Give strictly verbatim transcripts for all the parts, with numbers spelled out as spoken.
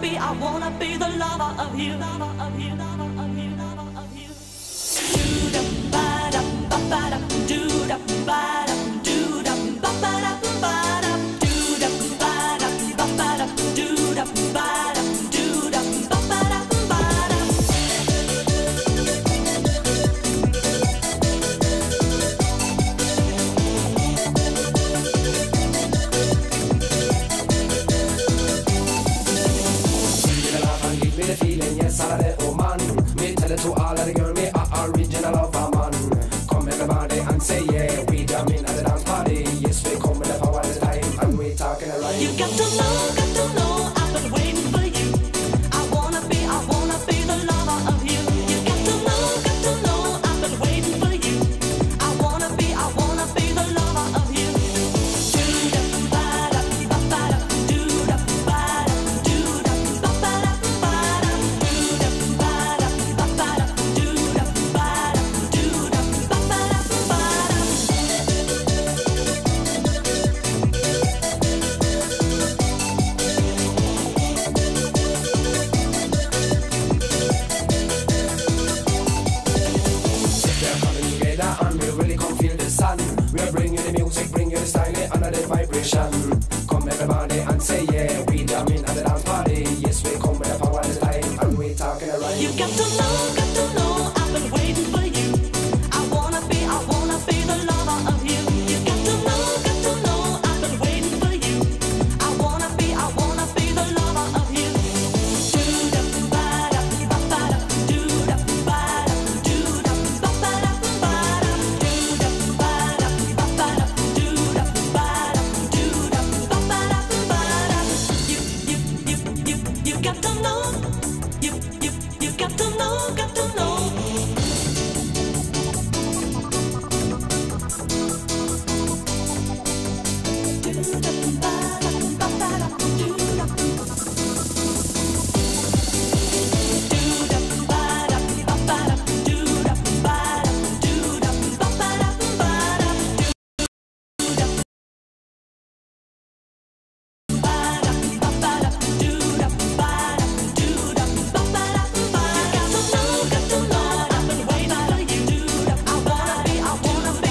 be, I wanna be the lover of you, lover of you, lover of you, lover of you. Do da ba da ba ba da, do da ba da, do da ba ba da ba da, do da ba da ba ba da, do da ba da, do da ba ba da ba da. Give me the love and give me the feeling, yes, I'm a little man. Me tell it to all of the girls, me a original of a man. Come everybody and say yeah, we jamming at the dance party. Yes, we come with the power and the time, and we talking a lot. You got to know, got to know, I've been waiting for you. I wanna be, I wanna be the lover of you. You got to know, got to know, I've been waiting for you. I wanna be, I wanna be the lover of you. Do da ba da ba ba da, do da ba da, do da ba ba da ba da, do da ba da ba ba da, do da ba da, do da ba ba da ba da. They're coming together and we really come feel the sun. We're bringing the music, bringing the style, eh, under the vibration. Come everybody and say yeah, we jamming at the dance party. Yes, we come with the power and the time, and we talking a You lot. got to know, got to know, I've been waiting for you. I wanna be, I wanna be the lover of you. You got to know, got to know, I've been waiting for you. I wanna be, I wanna be the lover of you. Do da ba da ba ba da, do da ba da, do da ba ba da ba da, do da ba da ba ba da, do da ba da, do da ba ba da ba da. You you you you you got to know. You you you got to know, got to know. Do da ba da ba ba da, do da ba da ba ba da, do da ba da, do da ba ba da ba da, do da ba da ba ba da, do da ba da, do da ba ba da ba da. You got to know, got to know, I've been waiting for you. Do da, I wanna be, I wanna be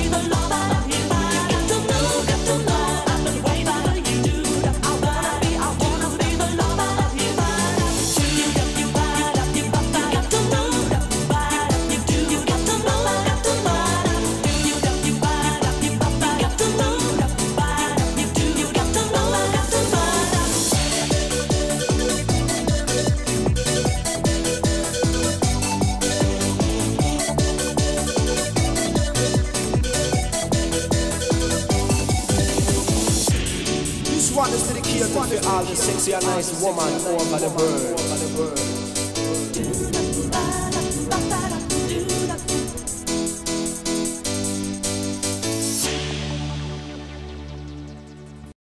the lover of you. You got to know, got to know, I've been waiting for you. Do da, I wanna be, I wanna be the lover of you. You got, you got, you got, you got to know, you do, you got to know, got to know. You got, you got, you got, you got to know, you do, you got to know, got to know. This one is dedicated to all the sexy and nice woman over the world.